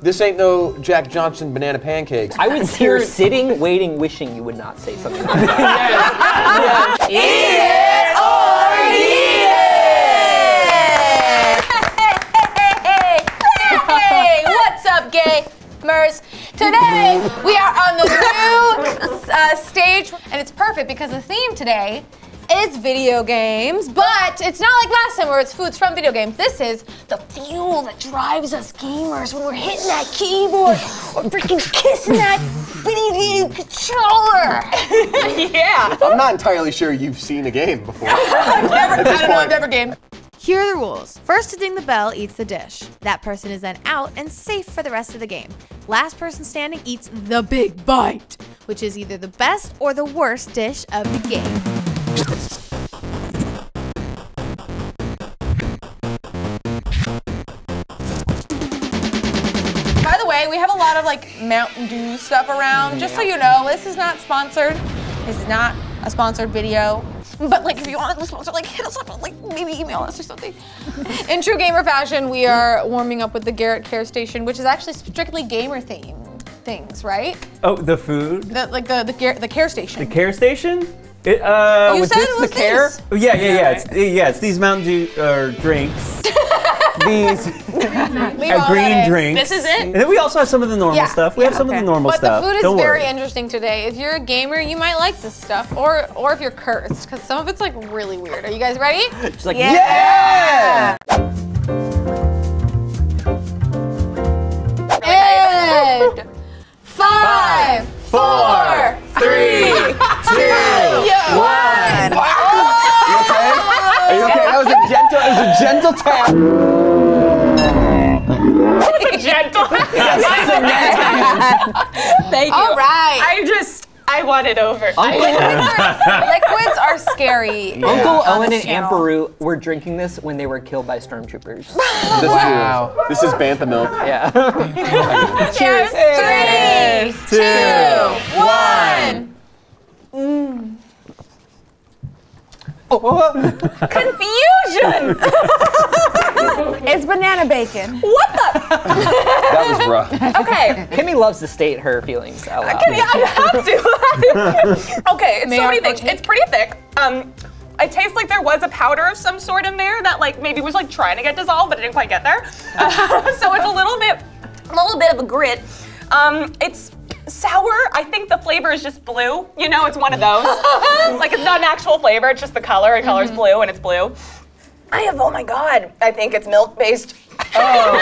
This ain't no Jack Johnson banana pancakes. I was here sitting, waiting, wishing you would not say something like that. Yes. Yes. Eat it or eat it! Hey, what's up, gamers? Today, we are on the new stage, and it's perfect because the theme today is video games, but it's not like last time where it's foods from video games. This is the fuel that drives us gamers when we're hitting that keyboard or freaking kissing that video game controller. Yeah. I'm not entirely sure you've seen a game before. I've never gamed. Here are the rules. First to ding the bell eats the dish. That person is then out and safe for the rest of the game. Last person standing eats the big bite, which is either the best or the worst dish of the game. By the way, we have a lot of like Mountain Dew stuff around, just so you know, this is not sponsored. This is not a sponsored video. But like if you want to sponsor, like hit us up and like maybe email us or something. In true gamer fashion, we are warming up with the Garrett Care Station, which is actually strictly gamer themed things, right? Oh, the food? Like the care station. The care station? It, you was said this it was the care? Oh, yeah. It's these Mountain Dew drinks. These green drinks. This is it. And then we also have some of the normal stuff. We have some of the normal stuff. But the food is very interesting today. If you're a gamer, you might like this stuff, or if you're cursed, because some of it's like really weird. Are you guys ready? It's like yeah. And 5, 4, 3, 2, 1. Are you okay? That was a gentle tap. It's a gentle tap. Yes. Thank you. All right. I want it over. Liquids are scary. Yeah. Uncle Owen and Aunt Beru were drinking this when they were killed by stormtroopers. Wow. This is bantha milk. Yeah. Cheers. 3, 2, 1. Mm. Oh. Confusion! It's banana bacon. What the? That was rough. Okay. Kimmy loves to state her feelings out loud. Kimmy, I have to. Okay, it's so many things. It's pretty thick. It tastes like there was a powder of some sort in there that like maybe was like trying to get dissolved, but it didn't quite get there. So it's a little bit of a grit. It's sour. I think the flavor is just blue. You know, it's one of those. Like it's not an actual flavor, it's just the color. And color's blue and it's blue. Oh my God, I think it's milk-based. Oh.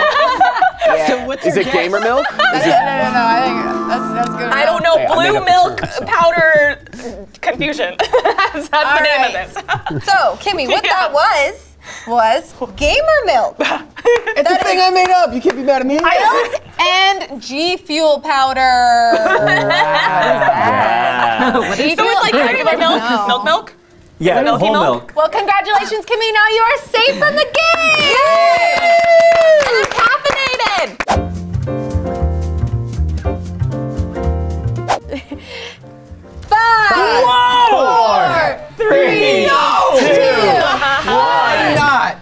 Yeah. So what's is it guess? Gamer milk? Is no, I think that's good enough. I don't know, blue milk powder confusion. That's the name of this. So, Kimmy, what that was gamer milk. It's a thing I made up. You can't be mad at me. I know. And G fuel powder. Wow. What is so it's like regular milk, milk. Yeah, whole milk. Well, congratulations, Kimmy. Now you are safe from the game. Yay! And I'm caffeinated. 5, 4, 3, 2, 1. Not.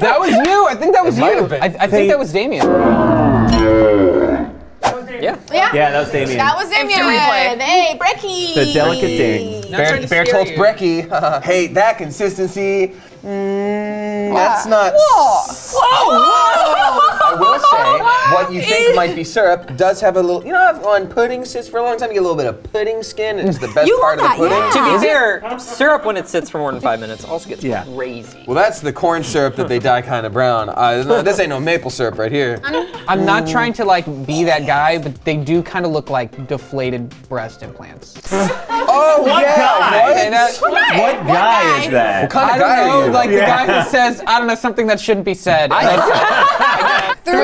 That was you. I think that was you. I think that was Damien. Yeah, that was Damien. That was Damien. Hey, Brekkie. The delicate thing. Bertolt's Brekkie. Hey, that consistency. That's not. Whoa. I will say, what you think might be syrup does have a little. You know, on pudding sits for a long time, you get a little bit of pudding skin, and it's the best part of the pudding. Yeah. To be fair, syrup when it sits for more than 5 minutes also gets crazy. Well, that's the corn syrup that they dye kind of brown. This ain't no maple syrup right here. I'm not trying to like be that guy, but they do kind of look like deflated breast implants. What guy is that? What kind of guy are you? Like the guy who says, I don't know, something that shouldn't be said. 3, 2,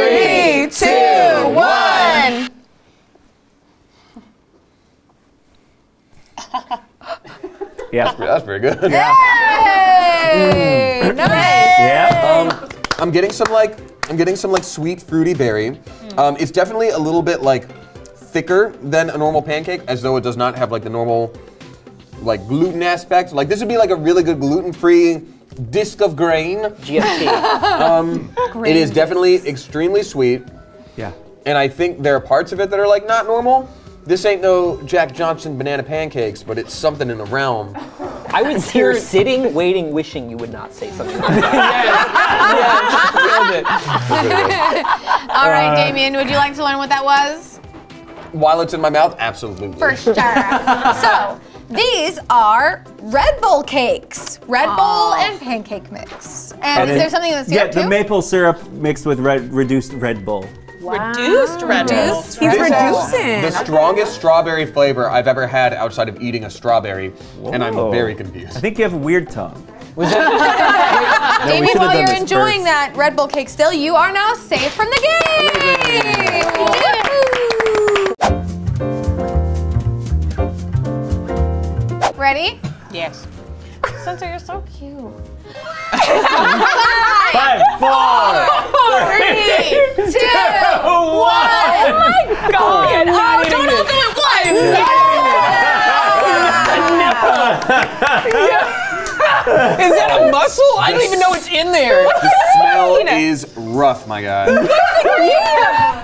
1. Yeah, that's pretty good. Yay! Nice. Yeah. I'm getting some like sweet fruity berry. It's definitely a little bit like thicker than a normal pancake, as though it does not have like the normal like gluten aspect. Like this would be like a really good gluten-free disc of grain. GFP. It is definitely extremely sweet. Yeah. And I think there are parts of it that are like not normal. This ain't no Jack Johnson banana pancakes, but it's something in the realm. I was here sitting, waiting, wishing you would not say something like that. Yeah, nailed it. All right, Damien, would you like to learn what that was? While it's in my mouth, absolutely. For sure. So, these are Red Bull cakes. Red Bull and pancake mix. And is there something that's good too? Yeah, the maple syrup mixed with reduced Red Bull. Wow. Reduced Red Bull. He's reducing. The strongest strawberry flavor I've ever had outside of eating a strawberry, and I'm very confused. I think you have a weird tongue. Damien, while you're enjoying that Red Bull cake still, you are now saved from the game! Woo! Ready? Yes. Spencer, you're so cute. 5, 4, 3, 2, 1. Oh my God! Oh, don't open it once. Is that a muscle? I don't even know it's in there. The smell is rough, my guy.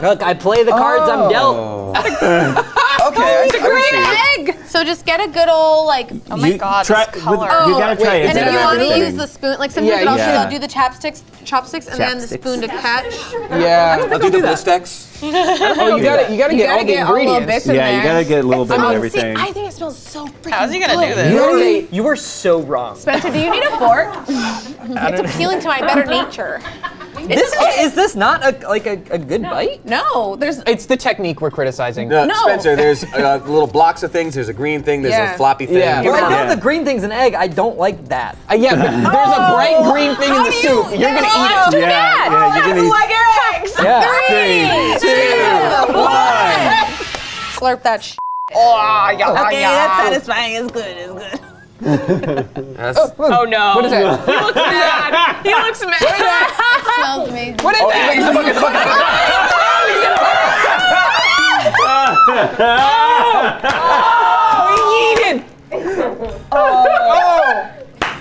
Look, I play the cards I'm dealt. Okay, it's a great egg. So just get a good old like. Oh my God, this color. You gotta try it. And if you want to use the spoon, like sometimes I'll do the chopsticks, and then the spoon to catch. Yeah, I'll do the Blistex. Oh, you gotta get all the ingredients. Yeah, you gotta get a little bit of everything. I think it smells so freaking good. How's he gonna do this? You were so wrong. Spencer, do you need a fork? It's appealing to my better nature. Is this not a good bite? No, it's the technique we're criticizing. No, Spencer, there's little blocks of things. There's a green thing. There's a floppy thing. Yeah. Well, I know the green thing's an egg. I don't like that. Yeah, but there's a bright green thing in the soup. You're gonna eat it. Yeah, you're gonna eat like eggs. Yeah. 3, 2, 1. Slurp that. Okay, that's satisfying. It's good. It's good. Oh no! What is that? He looks mad. He looks mad. What is that? It smells amazing. What is that? He's in the bucket. He's in the bucket. He's in the bucket. Oh! Oh!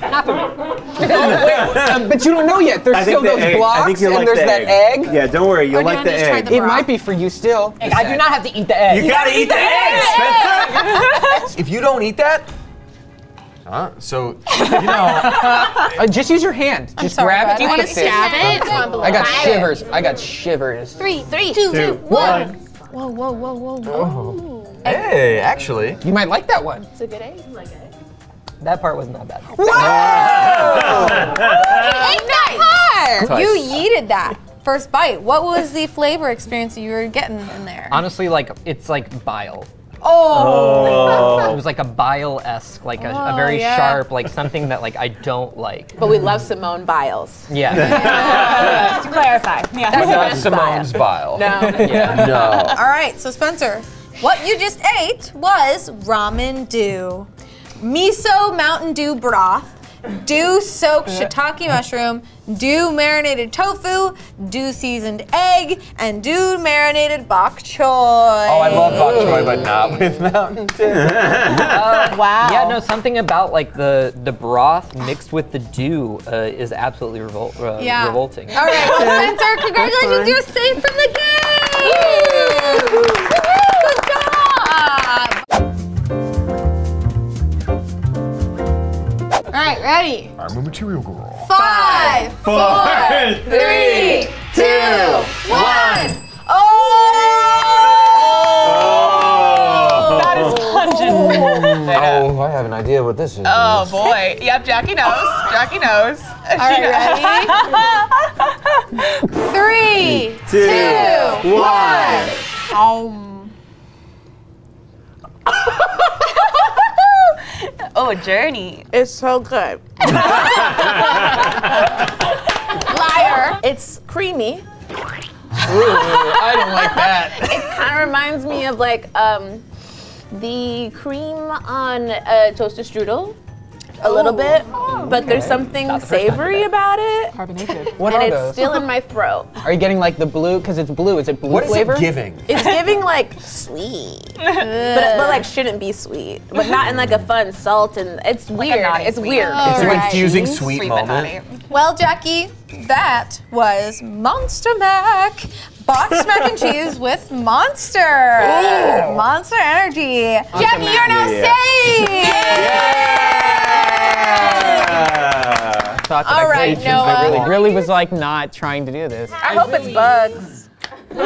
Not for me. But you don't know yet. There's still those blocks, and there's that egg. Yeah, don't worry. You'll like the egg. It might be for you still. I do not have to eat the egg. You gotta eat the egg, Spencer. If you don't eat that. So, you know, just use your hand. Just grab it. Do you want to stab it? I got shivers. 3, 2, 1. Whoa, whoa, whoa, whoa, whoa. Hey, actually. You might like that one. It's a good egg. You like it? That part was not bad. Whoa! You yeeted that. First bite. What was the flavor experience you were getting in there? Honestly, like, it's like bile. Oh! It was like a bile-esque, like a very sharp, like something that like I don't like. But we love Simone Biles. Yeah. Just to clarify. Yeah. That's not Simone's bile. No. Yeah. No. All right, so Spencer, what you just ate was ramen dew, miso Mountain Dew broth, dew-soaked shiitake mushroom, dew-marinated tofu, dew-seasoned egg, and dew-marinated bok choy. Oh, I love bok choy, but not with Mountain Dew. Wow. Yeah, no, something about like the broth mixed with the dew is absolutely revolting. All right, well, Spencer, congratulations, you're safe from the game! Good job! All right, ready? I'm a material girl. 5, 4, 3, 2, 1. Oh! That is pungent. Oh, I have an idea what this is. Oh boy. Yep, Jackie knows. Jackie knows. All right, ready? 3, 2, 1. Oh, a journey. It's so good. Liar. It's creamy. Ooh, I don't like that. It kind of reminds me of like the cream on a toaster strudel. A little bit, but there's something savory about it. Carbonated. What are those? And it's still in my throat. Are you getting like the blue? Because it's blue. Is it blue flavor? What is it giving? It's giving like sweet, but like shouldn't be sweet, but not in like a fun salt and it's weird. It's weird. It's a confusing sweet moment. Well, Jackie, that was Monster Mac. boxed mac and cheese with Monster. Oh. Monster Energy. Awesome. Jeff, you're now safe. Yeah. All right, Noah. I really was like not trying to do this. I hope it's bugs. All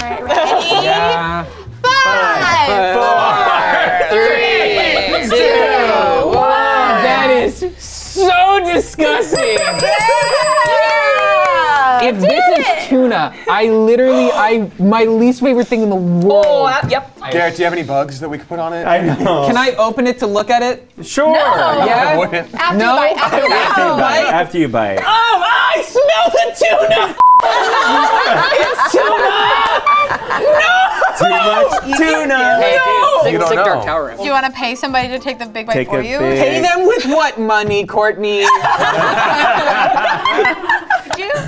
right, ready? Yeah. 5, 4, 3, 2, 1. That is so disgusting. Yeah. If this is tuna, I literally, my least favorite thing in the world. Oh, yep. Garrett, do you have any bugs that we could put on it? I know. Can I open it to look at it? Sure. No. Yeah. I wouldn't. After no. You bite. After you bite. Oh, I smell the tuna. It's tuna. No. Too much tuna. No. You don't know. Do you want to pay somebody to take the big bite for you? Pay them with what money, Courtney?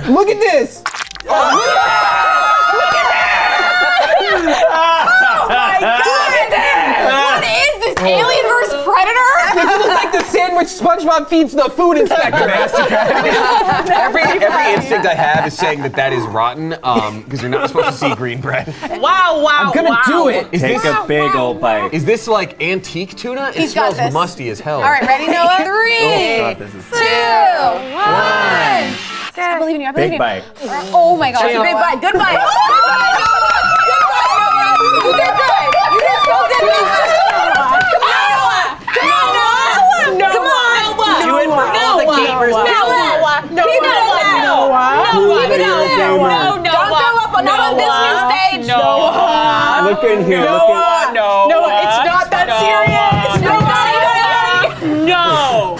Look at this. Oh, look at that! Oh my God! What is this, Alien vs. Predator? This looks like the sandwich SpongeBob feeds the food inspector. every instinct I have is saying that is rotten, because you're not supposed to see green bread. Wow. I'm gonna do it. Take a big old bite. Is this like antique tuna? It smells musty as hell. All right, ready, Noah? 3, 2, 1. I believe in you. Big bite. Oh my God. Big bite. Good bite. You did good. You did so good. Look in here. Noah, it's not that serious. It's not that serious. No.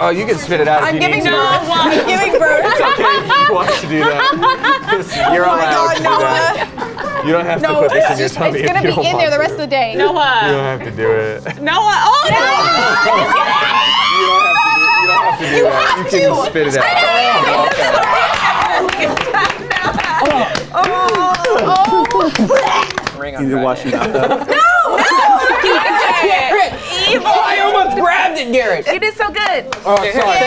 Oh, you can spit it out. I'm giving birth. It's okay. You want to do that. You're allowed to do that. You don't have to put this in your tummy. It's gonna be in there the rest of the day. Noah. You don't have to do it. Noah. Oh no! You don't have to do that. You can spit it out. Either washing out though. No! I almost grabbed it, Garrett. You did so good. Oh, sorry.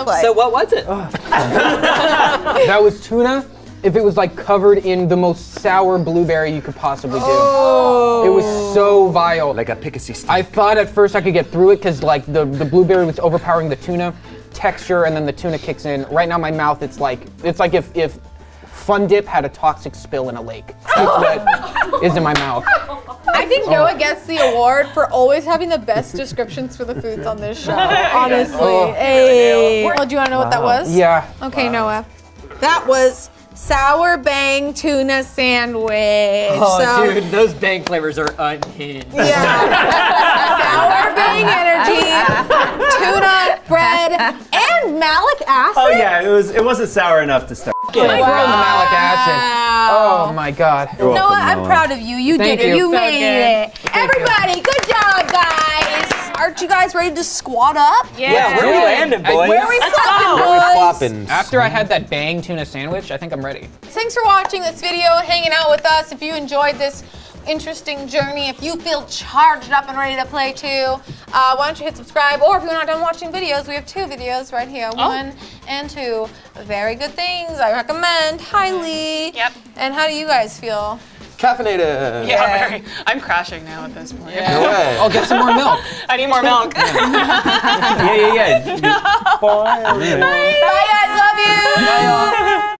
Yay, Noah! So what was it? That was tuna. If it was like covered in the most sour blueberry you could possibly do. Oh. It was so vile. Like a picassy stick. I thought at first I could get through it because like the blueberry was overpowering the tuna texture, and then the tuna kicks in. Right now my mouth, it's like if Fun Dip had a toxic spill in a lake. That's what is in my mouth. I think Noah gets the award for always having the best descriptions for the foods on this show. Honestly. Hey. Well, do you want to know what that was? Yeah. Okay, Noah. That was Sour Bang Tuna Sandwich. Oh, dude, those bang flavors are unhinged. Yeah. Sour Bang Energy, tuna, bread, and malic acid? Oh, yeah, it wasn't sour enough to start. Malic acid. Oh my God. Welcome, Noah, I'm proud of you. You did it. You made it. Everybody, good job, guys. Aren't you guys ready to squat up? Yeah. Where are we landing, boys? Where are we flopping, boys? After I had that bang tuna sandwich, I think I'm ready. Thanks for watching this video, hanging out with us. If you enjoyed this interesting journey, if you feel charged up and ready to play too, why don't you hit subscribe, or if you're not done watching videos, we have 2 videos right here, 1 and 2. Very good things, I recommend highly. Yep. And how do you guys feel? Caffeinated. Yeah, very. I'm crashing now at this point. Yeah. No way. I'll get some more milk. I need more milk. Yeah. Bye.